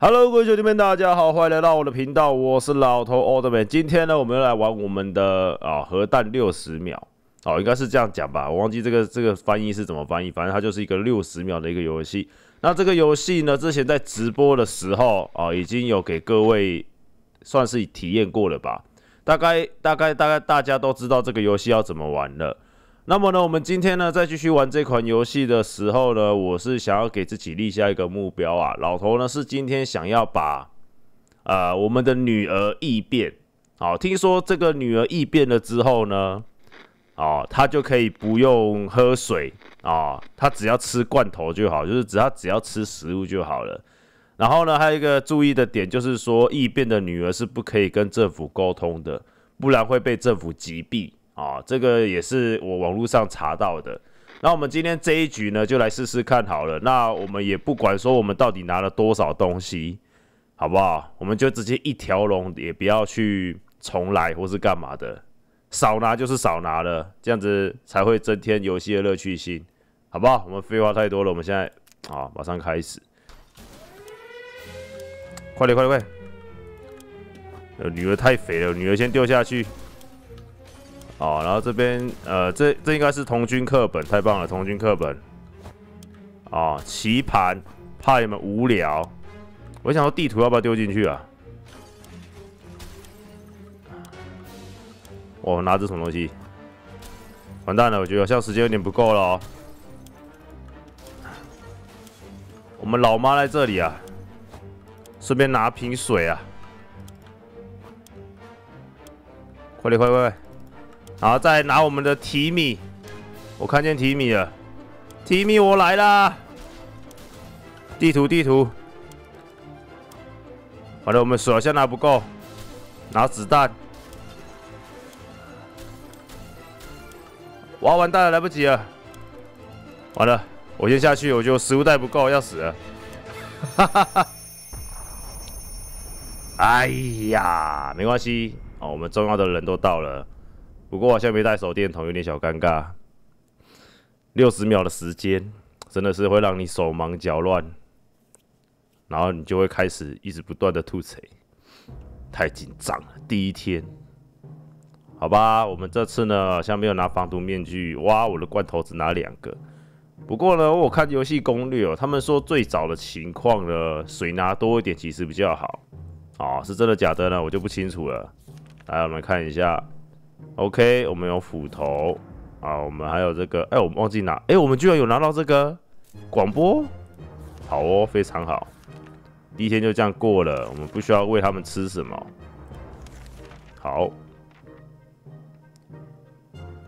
Hello， 各位兄弟们，大家好，欢迎来到我的频道，我是老头奥特曼。今天呢，我们要来玩我们的核弹60秒哦，应该是这样讲吧，我忘记这个翻译是怎么翻译，反正它就是一个60秒的一个游戏。那这个游戏呢，之前在直播的时候哦，已经有给各位算是体验过了吧，大概大家都知道这个游戏要怎么玩了。那么呢，我们今天呢，在继续玩这款游戏的时候呢，我是想要给自己立下一个目标啊。老头呢是今天想要把我们的女儿异变，好，听说这个女儿异变了之后呢，哦，她就可以不用喝水啊，她只要吃罐头就好，就是她只要吃食物就好了。然后呢，还有一个注意的点就是说，异变的女儿是不可以跟政府沟通的，不然会被政府击毙。 啊、哦，这个也是我网络上查到的。那我们今天这一局呢，就来试试看好了。那我们也不管说我们到底拿了多少东西，好不好？我们就直接一条龙，也不要去重来或是干嘛的，少拿就是少拿了，这样子才会增添游戏的乐趣性，好不好？我们废话太多了，我们现在啊、哦，马上开始，快点快点快！女儿太肥了，女儿先丢下去。 哦，然后这边这应该是童军课本，太棒了，童军课本。哦，棋盘，怕你们无聊。我想说地图要不要丢进去啊？我拿着什么东西？完蛋了，我觉得好像时间有点不够了哦。我们老妈在这里啊，顺便拿瓶水啊。快点，快快快！ 然后再拿我们的提米，我看见提米了，提米我来啦！地图，完了我们水好像拿不够，拿子弹，哇完蛋了，来不及了，完了我先下去，我就食物袋不够，要死了，哈哈哈！哎呀，没关系哦，我们重要的人都到了。 不过我好像没带手电筒，有点小尴尬。60秒的时间，真的是会让你手忙脚乱，然后你就会开始一直不断的吐槽，太紧张了。第一天，好吧，我们这次呢好像没有拿防毒面具。哇，我的罐头只拿2个。不过呢，我看游戏攻略哦，他们说最早的情况呢，水拿多一点其实比较好。哦，是真的假的呢？我就不清楚了。来，我们看一下。 OK， 我们有斧头啊，我们还有这个，哎、欸，我们忘记拿，哎、欸，我们居然有拿到这个广播，好哦，非常好。第一天就这样过了，我们不需要喂他们吃什么。好，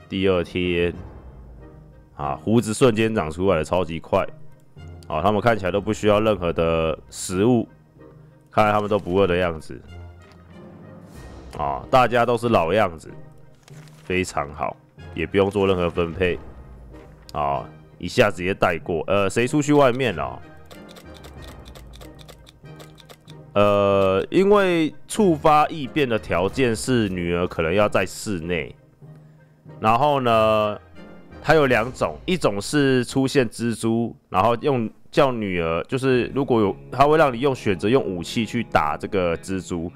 第二天啊，胡子瞬间长出来了，超级快。啊，他们看起来都不需要任何的食物，看来他们都不饿的样子。啊，大家都是老样子。 非常好，也不用做任何分配，啊、哦，一下直接带过。谁出去外面了、哦？因为触发异变的条件是女儿可能要在室内，然后呢，它有2种，一种是出现蜘蛛，然后用叫女儿，就是如果有，它会让你用选择用武器去打这个蜘蛛，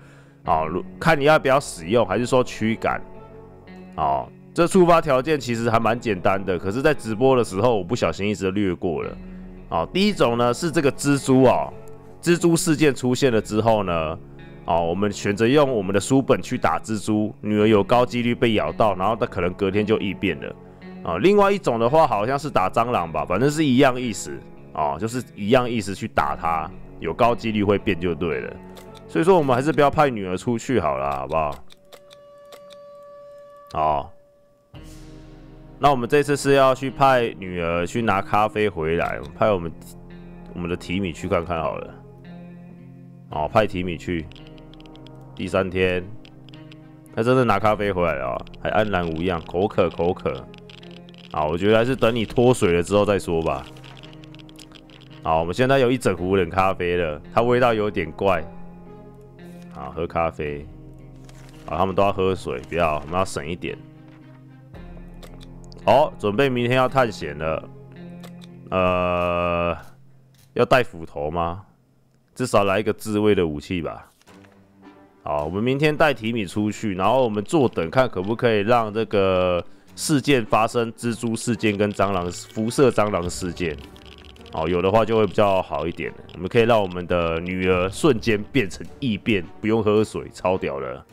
啊、哦，看你要不要使用，还是说驱赶。 哦，这触发条件其实还蛮简单的，可是，在直播的时候我不小心一直略过了。哦，第一种呢是这个蜘蛛哦，蜘蛛事件出现了之后呢，哦，我们选择用我们的书本去打蜘蛛，女儿有高几率被咬到，然后她可能隔天就异变了。哦，另外一种的话好像是打蟑螂吧，反正是一样意思哦，就是一样意思去打它，有高几率会变就对了。所以说我们还是不要派女儿出去好了，好不好？ 哦，那我们这次是要去派女儿去拿咖啡回来，派我们的提米去看看好了。哦，派提米去。第3天，他真的拿咖啡回来了、哦，还安然无恙，口渴。啊，我觉得还是等你脱水了之后再说吧。好，我们现在有1整壶冷咖啡了，它味道有点怪。啊，喝咖啡。 啊，他们都要喝水，不要，我们要省一点。好、哦，准备明天要探险了。要带斧头吗？至少来一个自卫的武器吧。好，我们明天带提米出去，然后我们坐等看可不可以让这个事件发生，蜘蛛事件跟蟑螂辐射蟑螂事件。哦，有的话就会比较好一点。我们可以让我们的女儿瞬间变成异变，不用喝水，超屌了，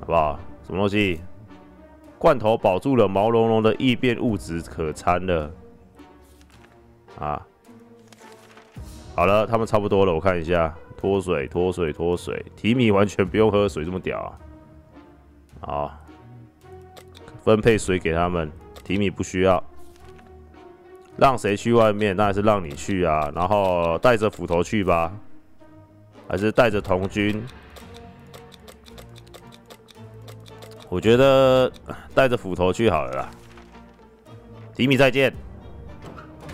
好不好？什么东西？罐头保住了毛茸茸的异变物质可餐了。啊，好了，他们差不多了，我看一下，脱水，脱水，脱水，提米完全不用喝水，这么屌啊！好，分配水给他们，提米不需要。 让谁去外面？那还是让你去啊！然后带着斧头去吧，还是带着童军？我觉得带着斧头去好了啦。提米再见，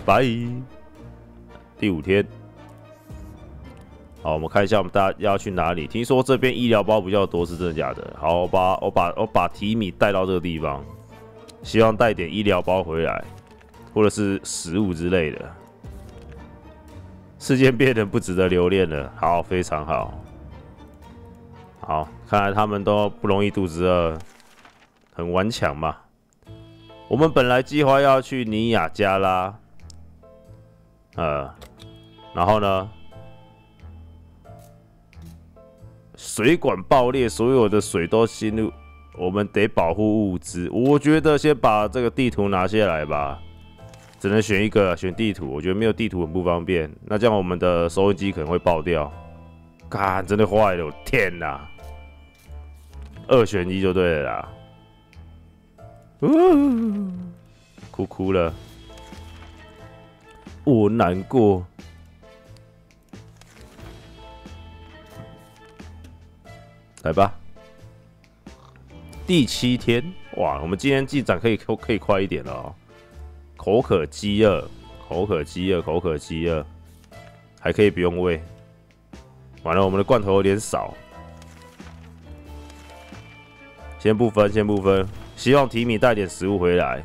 拜。第五天，好，我们看一下我们大家要去哪里。听说这边医疗包比较多，是真的假的？好，我把提米带到这个地方，希望带点医疗包回来。 或者是食物之类的，事件变得不值得留恋了。好，非常好。好，看来他们都不容易肚子饿，很顽强嘛。我们本来计划要去尼亚加拉，然后呢，水管爆裂，所有的水都进入，我们得保护物资。我觉得先把这个地图拿下来吧。 只能选一个，选地图。我觉得没有地图很不方便。那这样我们的收音机可能会爆掉。干，真的坏了！我天哪，2选1就对了啦。哭哭了，我难过。来吧，第7天，哇，我们今天进展可以快一点了哦。 口渴饥饿，口渴饥饿，口渴饥饿，还可以不用喂。完了，我们的罐头有点少，先不分，先不分。希望提米带点食物回来，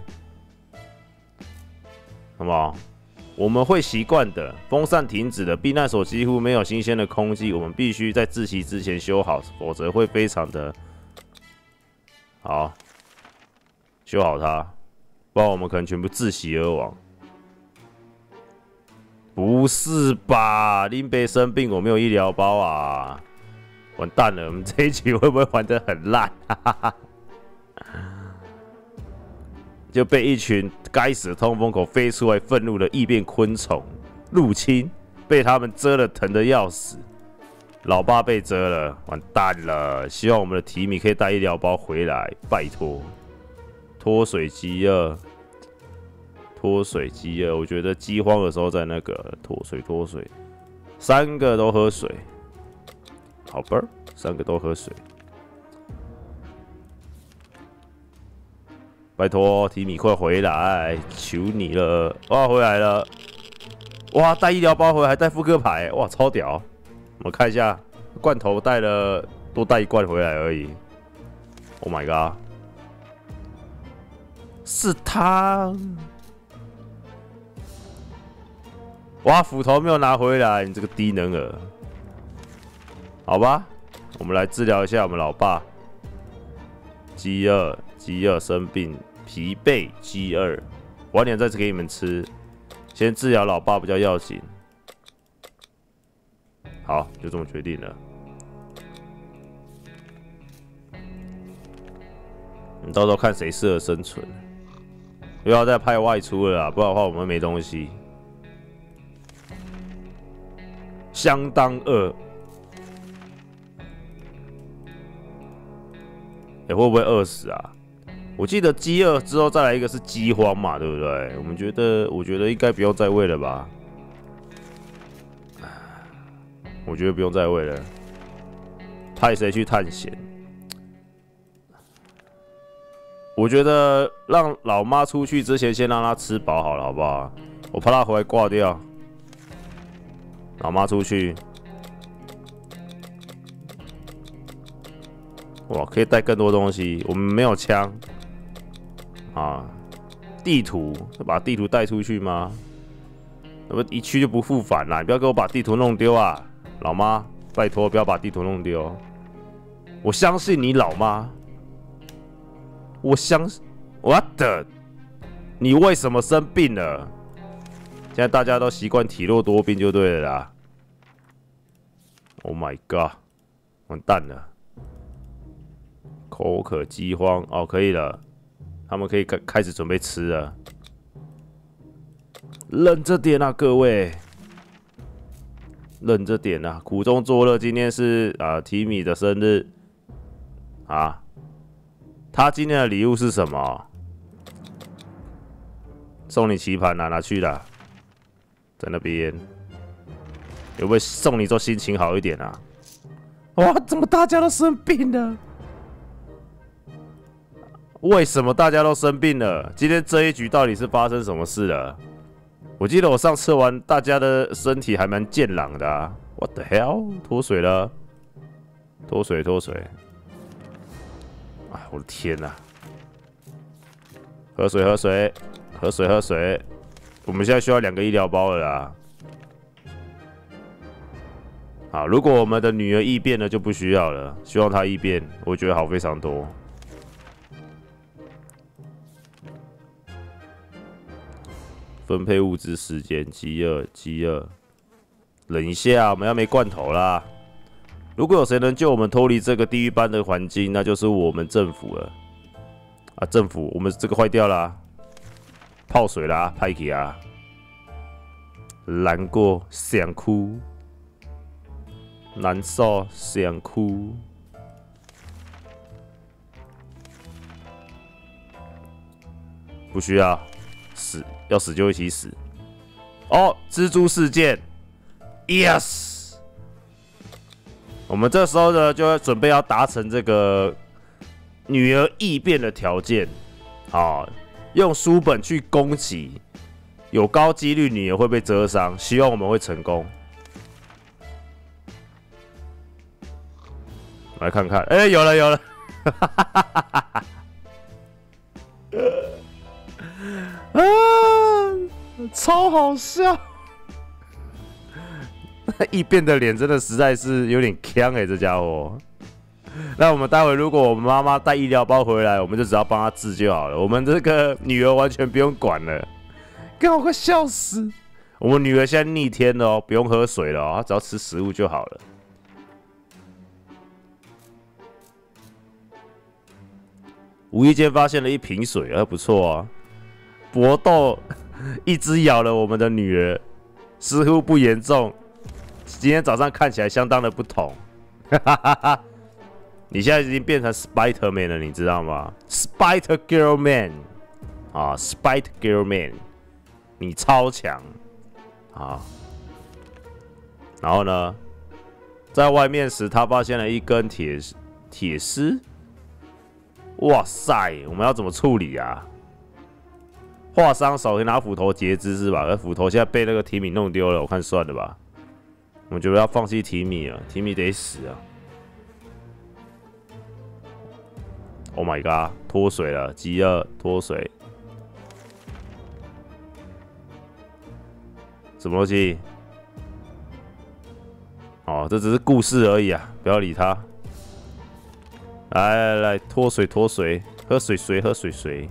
好不好？我们会习惯的。风扇停止了，避难所几乎没有新鲜的空气，我们必须在自习之前修好，否则会非常的好。修好它。 不然我们可能全部窒息而亡。不是吧？林北生病，我没有医疗包啊！完蛋了，我们这一局会不会玩得很烂？就被一群该死的通风口飞出来愤怒的异变昆虫入侵，被他们蛰了，疼得要死。老爸被蛰了，完蛋了！希望我们的提米可以带医疗包回来，拜托。 脱水饥饿，脱水饥饿。我觉得饥荒的时候在那个脱水，脱水，3个都喝水，好吧，3个都喝水。拜托，提米快回来，求你了！哇，回来了！哇，带医疗包回来，还带副歌牌，哇，超屌！我们看一下，罐头带了多带一罐回来而已。Oh my god！ 是他，哇！斧头没有拿回来，你这个低能儿。好吧，我们来治疗一下我们老爸。饥饿，饥饿，生病，疲惫，饥饿。晚点再给你们吃，先治疗老爸比较要紧。好，就这么决定了。 你到时候看谁适合生存，不要再派外出了啦，不然的话我们没东西。相当饿，欸，会不会饿死啊？我记得饥饿之后再来一个是饥荒嘛，对不对？我觉得应该不用再喂了吧？我觉得不用再喂了，派谁去探险？ 我觉得让老妈出去之前，先让她吃饱好了，好不好？我怕她回来挂掉。老妈出去，哇，可以带更多东西。我们没有枪啊，地图，把地图带出去吗？我一去就不复返了，你不要给我把地图弄丢啊，老妈，拜托不要把地图弄丢。我相信你老妈，我相信，我的，你为什么生病了？现在大家都习惯体弱多病就对了啦。Oh my god， 完蛋了，口渴饥荒哦，可以了，他们可以开始准备吃了。 忍着点啊，各位，忍着点啊，苦中作乐。今天是提米的生日啊，他今天的礼物是什么？送你棋盘啊，拿去啦，在那边有没有送你之后心情好一点啊？哇，怎么大家都生病了？为什么大家都生病了？今天这一局到底是发生什么事了？ 我记得我上次玩，大家的身体还蛮健朗的啊。What the hell？ 脱水了，脱水脱水！哎，我的天哪、啊！喝水喝水喝水喝水！我们现在需要2个医疗包了啦。好，如果我们的女儿异变了就不需要了，希望她异变，我觉得好非常多。 分配物资时间，饥饿，饥饿，忍一下，我们要没罐头啦。如果有谁能救我们脱离这个地狱般的环境，那就是我们政府了。啊，政府，我们这个坏掉啦、啊，泡水啦，派去啊，难过，想哭，难受，想哭。 不需要死，要死就一起死。哦，蜘蛛事件 ，yes。我们这时候呢，就要准备要达成这个女儿异变的条件。好，用书本去攻击，有高几率女儿会被蛰伤。希望我们会成功。来看看，哎、欸，有了有了。啊，超好笑！异变的脸真的实在是有点呛哎、欸，这家伙。那我们待会如果我们妈妈带医疗包回来，我们就只要帮她治就好了。我们这个女儿完全不用管了，给我快笑死！我们女儿现在逆天了哦，不用喝水了哦，她只要吃食物就好了。无意间发现了一瓶水，还不错啊。 搏斗，一只咬了我们的女儿，似乎不严重。今天早上看起来相当的不同，哈哈哈哈！你现在已经变成 Spider Man 了，你知道吗 ？Spider Girl Man 啊 ，Spider Girl Man， 你超强啊！然后呢，在外面时，他发现了一根铁丝。哇塞，我们要怎么处理啊？ 划伤手可以拿斧头截肢是吧？而斧头现在被那个提米弄丢了，我看算了吧。我觉得要放弃提米了，提米得死啊 ！Oh my god， 脱水了，饥饿，脱水。什么东西？哦，这只是故事而已啊，不要理他。来来来，脱水脱水，喝水水喝水水。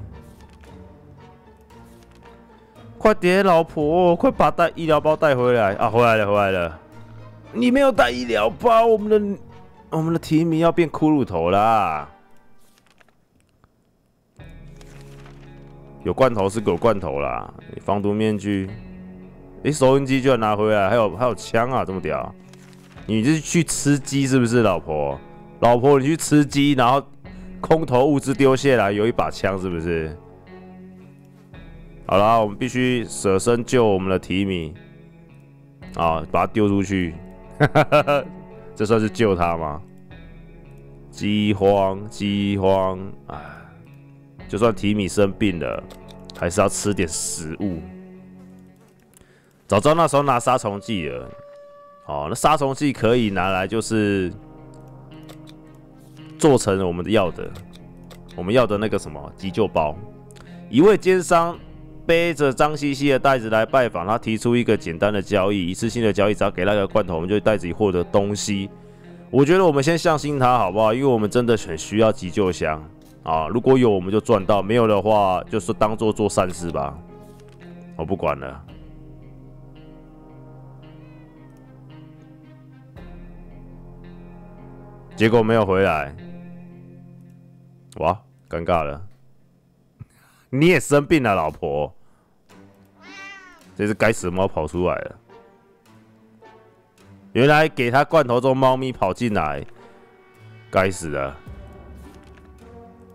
快点，老婆，快把带医疗包带回来啊！回来了，回来了。你没有带医疗包，我们的提名要变骷髅头啦。有罐头是有罐头啦，防毒面具，哎、欸，收音机居然拿回来，还有枪啊，这么屌！你是去吃鸡是不是，老婆？老婆，你去吃鸡，然后空投物资丢下来，有一把枪是不是？ 好啦，我们必须舍身救我们的提米啊！把它丢出去，这算是救他吗？饥荒，饥荒啊！就算提米生病了，还是要吃点食物。早知道那时候拿杀虫剂了，哦，那杀虫剂可以拿来就是做成我们的要的那个什么急救包。一位奸商。背着脏兮兮的袋子来拜访他，提出一个简单的交易，一次性的交易，只要给他一个罐头，我们就袋子里获得东西。我觉得我们先相信他好不好？因为我们真的很需要急救箱啊！如果有我们就赚到，没有的话就是当做做善事吧。我不管了。 结果没有回来，哇，尴尬了！你也生病了，老婆。这只该死的猫跑出来了。原来给它罐头中，猫咪跑进来，该死的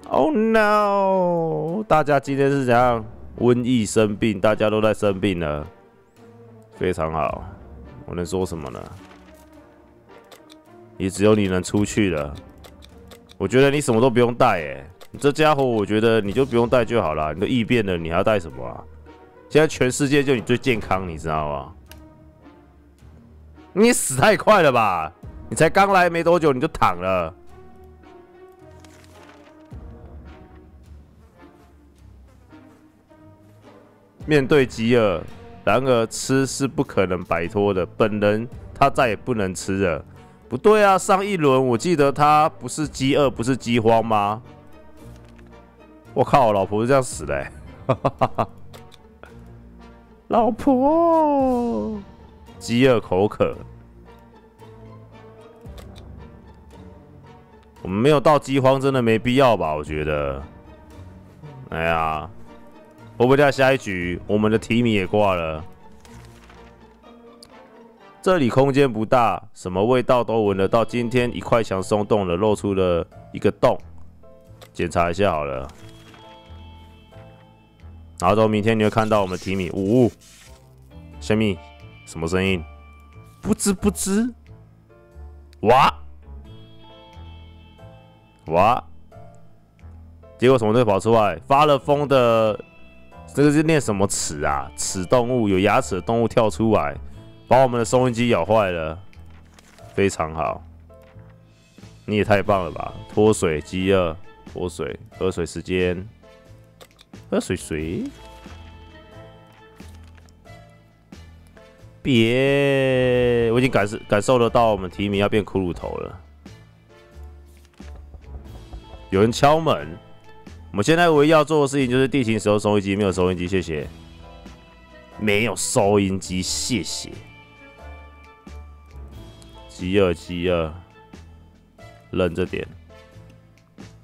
！Oh no！ 大家今天是怎样？瘟疫生病，大家都在生病了。非常好，我能说什么呢？ 也只有你能出去了。我觉得你什么都不用带，你这家伙，我觉得你就不用带就好了。你都异变了，你还要带什么啊？现在全世界就你最健康，你知道吗？你死太快了吧！你才刚来没多久你就躺了。面对饥饿，然而吃是不可能摆脱的。本人他再也不能吃了。 不对啊！上一轮我记得他不是饥饿，不是饥荒吗？我靠，我老婆是这样死的、老婆，饥饿口渴，我们没有到饥荒，真的没必要吧？我觉得，哎呀，我不掉下一局，我们的提米也挂了。 这里空间不大，什么味道都闻得到。今天一块墙松动了，露出了一个洞，检查一下好了。然后明天你会看到我们提米。呜、哦，虾米，什么声音？不知不知。哇哇！结果什么东西跑出来？发了疯的，这个是念什么齿啊？齿动物，有牙齿的动物跳出来。 把我们的收音机咬坏了，非常好，你也太棒了吧！脱水饥饿，脱水喝水时间，喝水水，别，我已经感受得到我们提米要变骷髅头了。有人敲门，我们现在唯一要做的事情就是地勤时候收音机没有收音机，谢谢，没有收音机，谢谢。 饥饿，饥饿，忍着点。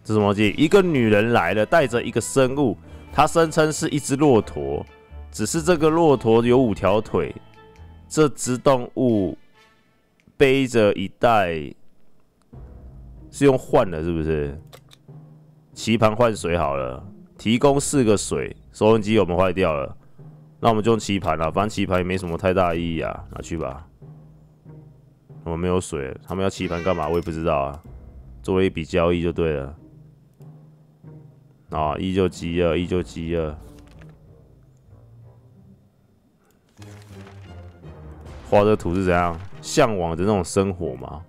这什么鸡？一个女人来了，带着一个生物，她声称是一只骆驼，只是这个骆驼有5条腿。这只动物背着一袋，是用换的，是不是？棋盘换水好了，提供4个水。收音机我们坏掉了，那我们就用棋盘了，反正棋盘也没什么太大意义啊，拿去吧。 我们没有水，他们要棋盘干嘛？我也不知道啊。作为一笔交易就对了。啊，依旧饥饿，依旧饥饿。画这图是怎样？向往的那种生活吗？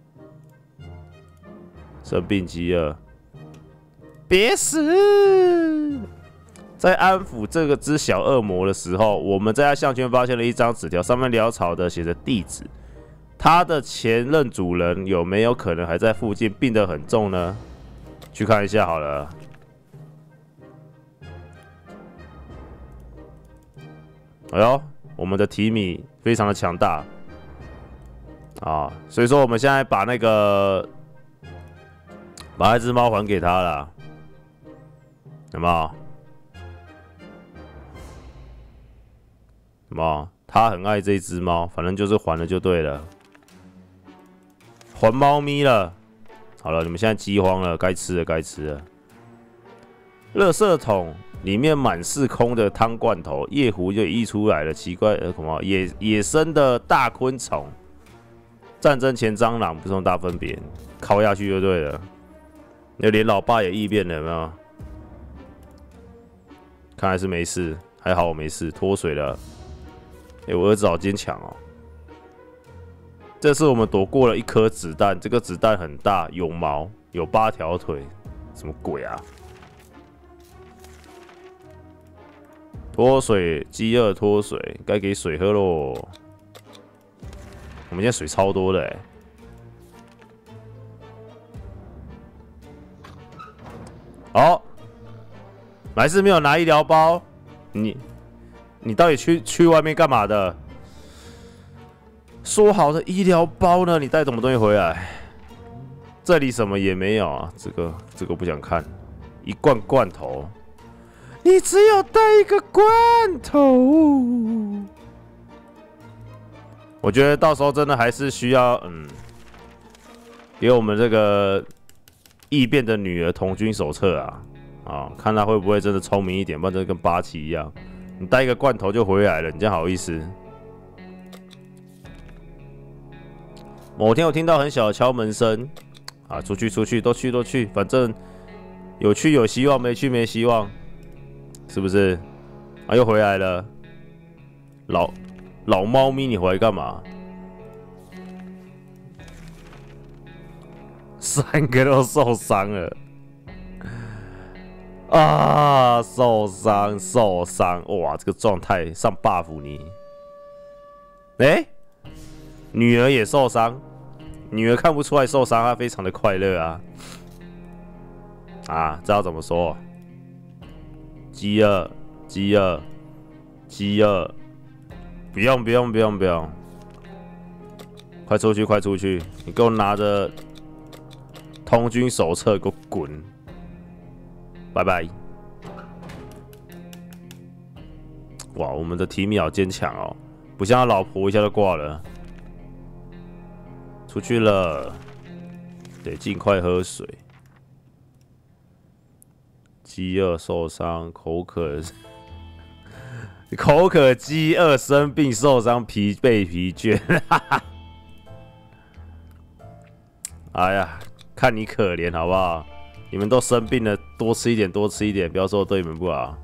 生病饥饿，别死！在安抚这个只小恶魔的时候，我们在他项圈发现了一张纸条，上面潦草的写着地址。 他的前任主人有没有可能还在附近，病得很重呢？去看一下好了。哎呦，我们的提米非常的强大啊，所以说我们现在把那只猫还给他了，有没有？有没有？他很爱这只猫，反正就是还了就对了。 还猫咪了，好了，你们现在饥荒了，该吃了，该吃了。垃圾桶里面满是空的汤罐头，夜壶就溢出来了。奇怪，什么野生的大昆虫？战争前蟑螂不是大分别，靠下去就对了。那连老爸也异变了，有没有？看来是没事，还好我没事，脱水了。哎，我儿子好坚强哦。 这次我们躲过了一颗子弹，这个子弹很大，有毛，有8条腿，什么鬼啊？脱水，饥饿脱水，该给水喝喽。我们现在水超多的、欸。 好、哦，还是没有拿医疗包，你到底去外面干嘛的？说好的医疗包呢？你带什么东西回来？这里什么也没有啊，这个不想看。一罐罐头，你只有带一个罐头。我觉得到时候真的还是需要，给我们这个。 异变的女儿童军手册啊，看他会不会真的聪明一点，不然真的跟八七一样，你带一个罐头就回来了，你这样好意思？某天我听到很小的敲门声，啊，出去，都去，反正有去有希望，没去没希望，是不是？啊，又回来了，老猫咪，你回来干嘛？ 三个都受伤了啊！受伤！哇，这个状态上 buff 你。女儿也受伤，女儿看不出来受伤，她非常的快乐啊！啊，这要怎么说？饥饿！不用！快出去！你给我拿着。 童军手册，给我滚！拜拜。哇，我们的提米好坚强哦，不像他老婆一下就挂了。出去了，得尽快喝水。饥饿、受伤、口渴、饥饿、生病、受伤、疲惫、疲倦。哎呀！ 看你可怜好不好？你们都生病了，多吃一点，不要说我对你们不好。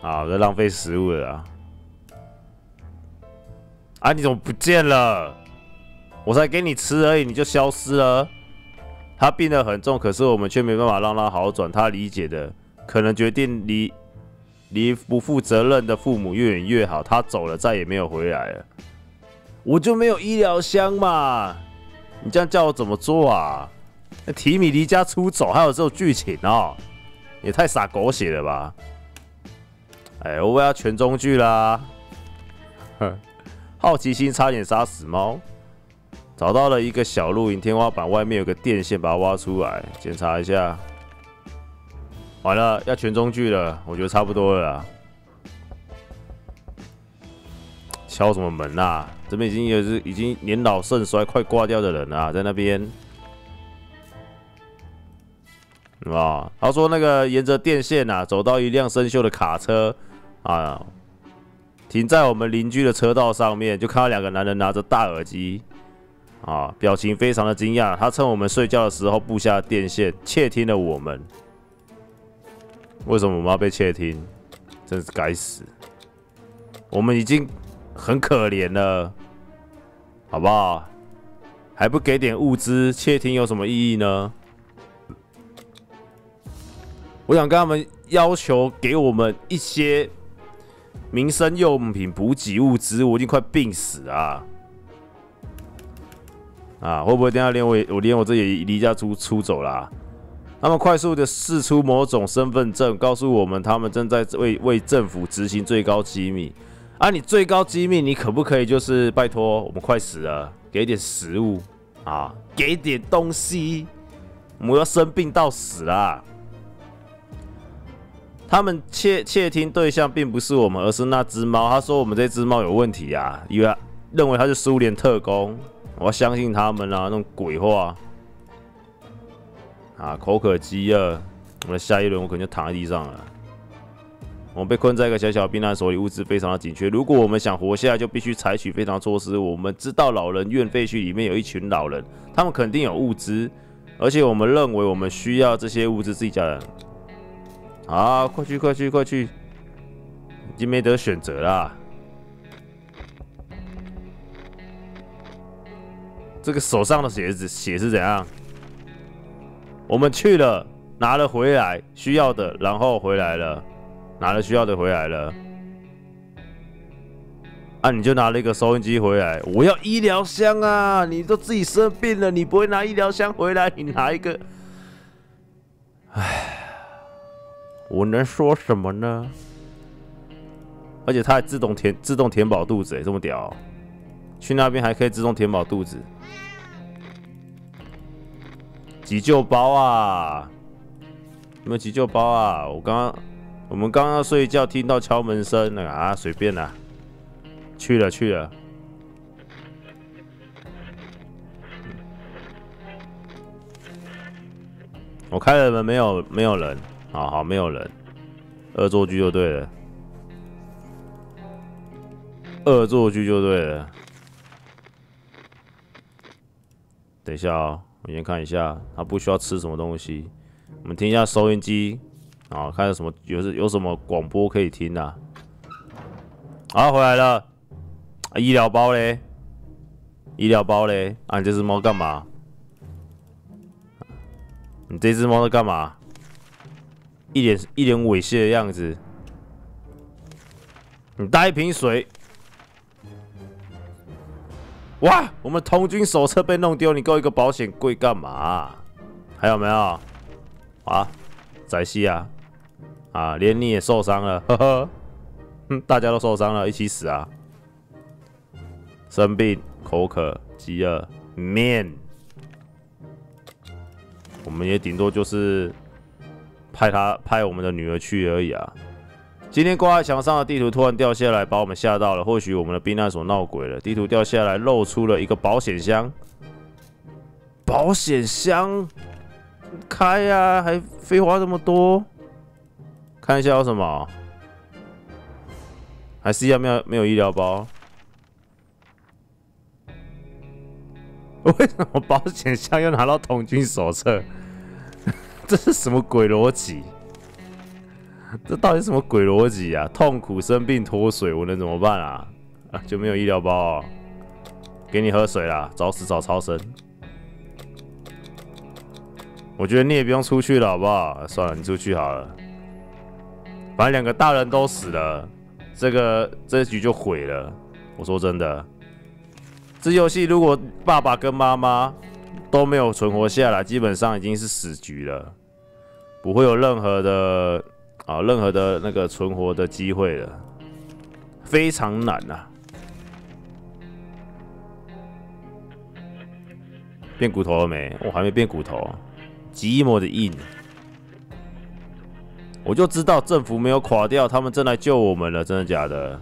啊，我在浪费食物了啊！啊，你怎么不见了？我才给你吃而已，你就消失了。他病得很重，可是我们却没办法让他好转。他理解的，可能决定离不负责任的父母越远越好。他走了，再也没有回来了。我就没有医疗箱嘛。 你这样叫我怎么做啊？提米离家出走，还有这种剧情哦，也太傻狗血了吧！哎，我要全中剧啦！好奇心差点杀死猫，找到了一个小露营天花板，外面有个电线，把它挖出来检查一下。完了，要全中剧了，我觉得差不多了啦。敲什么门啊？ 这边已经年老肾衰快挂掉的人啊，在那边，啊，他说那个沿着电线啊，走到一辆生锈的卡车啊，停在我们邻居的车道上面，就看到两个男人拿着大耳机啊，表情非常的惊讶。他趁我们睡觉的时候布下电线，窃听了我们。为什么我们要被窃听？真是该死！我们已经很可怜了。 好不好？还不给点物资，窃听有什么意义呢？我想跟他们要求给我们一些民生用品、补给物资，我已经快病死了啊！啊，会不会等下连我这也离家出走啦、啊？他们快速的释出某种身份证，告诉我们他们正在为政府执行最高机密。 啊，你最高机密，你可不可以就是拜托，我们快死了，给点食物啊，给点东西，我们要生病到死啦！他们窃听对象并不是我们，而是那只猫。他说我们这只猫有问题啊，因为认为他是苏联特工，我要相信他们啊，那种鬼话啊，口渴饥饿，我们下一轮我可能就躺在地上了。 我们被困在一个小小的避难所里，物资非常的紧缺。如果我们想活下来，就必须采取非常措施。我们知道老人院废墟里面有一群老人，他们肯定有物资，而且我们认为我们需要这些物资。自己家人，啊，快去！已经没得选择啦。这个手上的血是怎样？我们去了，拿了回来，需要的，然后回来了。拿了需要的回来了。啊，你就拿了一个收音机回来。我要医疗箱啊！你都自己生病了，你不会拿医疗箱回来，你拿一个。唉，我能说什么呢？而且它还自动填饱肚子、欸，这么屌、喔！去那边还可以自动填饱肚子。 急救包啊！有没有急救包啊？我们刚刚要睡觉，听到敲门声了啊！随便啦，去了。我开了门，没有人，好没有人，恶作剧就对了。等一下哦。 我先看一下，他不需要吃什么东西。我们听一下收音机，啊，看有什么有什么广播可以听啊。啊，回来了，啊、医疗包嘞，啊，你这只猫干嘛？你这只猫在干嘛？一脸猥亵的样子。你带一瓶水。 哇！我们童军手册被弄丢，你够一个保险柜干嘛、啊？还有没有？啊，宰戏啊！啊，连你也受伤了，呵呵。嗯，大家都受伤了，一起死啊！生病、口渴、饥饿、面，我们也顶多就是派我们的女儿去而已啊。 今天挂在墙上的地图突然掉下来，把我们吓到了。或许我们的避难所闹鬼了。地图掉下来，露出了一个保险箱。保险箱，开呀、啊，还废话这么多。看一下有什么，还是一样没有医疗包。为什么保险箱又拿到童军手册？这是什么鬼逻辑？ 这到底是什么鬼逻辑啊！痛苦、生病、脱水，我能怎么办啊？啊，就没有医疗包、哦，给你喝水啦，早死早超生。我觉得你也不用出去了，好不好？啊、算了，你出去好了。反正两个大人都死了，这局就毁了。我说真的，这游戏如果爸爸跟妈妈都没有存活下来，基本上已经是死局了，不会有任何的。 啊，任何的那个存活的机会了，非常难呐、啊！变骨头了没？我还没变骨头，寂寞的硬。我就知道政府没有垮掉，他们正来救我们了，真的假的？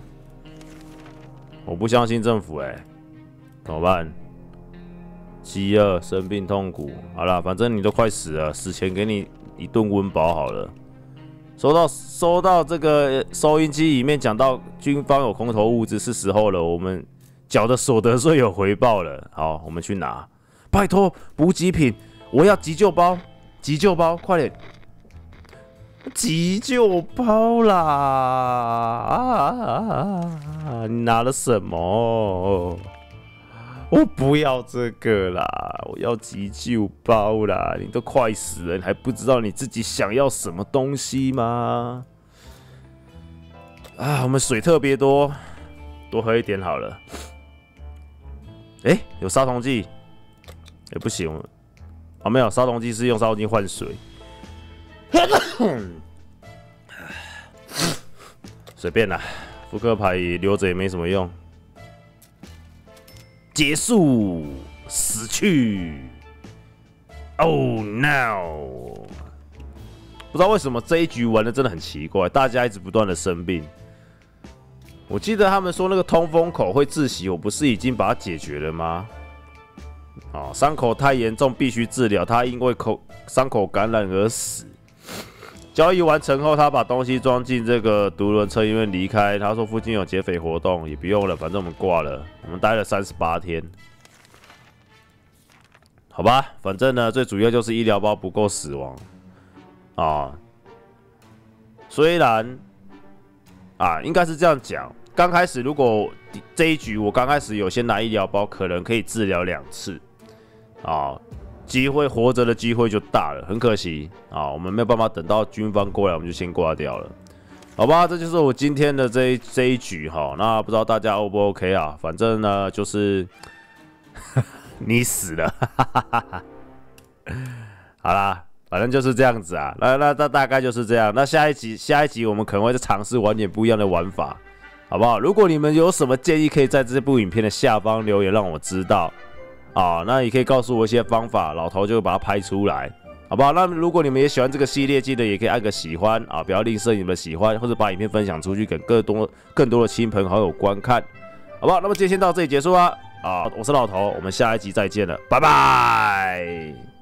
我不相信政府哎、欸，怎么办？饥饿、生病、痛苦，好啦，反正你都快死了，死前给你一顿温饱好了。 收到这个收音机里面讲到军方有空投物资，是时候了。我们缴的所得税有回报了。好，我们去拿。拜托，补给品，我要急救包，快点！急救包啦！啊！你拿了什么？我不要这个啦，我要急救包啦！你都快死了，你还不知道你自己想要什么东西吗？啊，我们水特别多，多喝一点好了。欸，有杀虫剂？欸，不行，啊，没有杀虫剂是用杀虫剂换水。随便啦，扑克牌留着也没什么用。 结束，死去。Oh no！ 不知道为什么这一局玩的真的很奇怪，大家一直不断的生病。我记得他们说那个通风口会窒息，我不是已经把它解决了吗？啊，伤口太严重必须治疗，他因为伤口感染而死。交易完成后，他把东西装进这个独轮车，因为离开。他说附近有劫匪活动，也不用了，反正我们挂了。我们待了38天，好吧。反正呢，最主要就是医疗包不够死亡啊。虽然啊，应该是这样讲。刚开始如果这一局我刚开始有先拿医疗包，可能可以治疗2次啊。 机会活着的机会就大了，很可惜啊，我们没有办法等到军方过来，我们就先挂掉了。好吧，这就是我今天的这一局哈。那不知道大家 O 不 OK 啊？反正呢，就是你死了。好啦，反正就是这样子啊。那大概就是这样。那下一集我们可能会尝试玩点不一样的玩法，好不好？如果你们有什么建议，可以在这部影片的下方留言让我知道啊。那也可以告诉我一些方法，老头就会把它拍出来。 好不好？那如果你们也喜欢这个系列，记得也可以按个喜欢啊，不要吝啬你们的喜欢，或者把影片分享出去，给更多的亲朋好友观看，好不好？那么今天先到这里结束啦，啊，我是老头，我们下一集再见了，拜拜。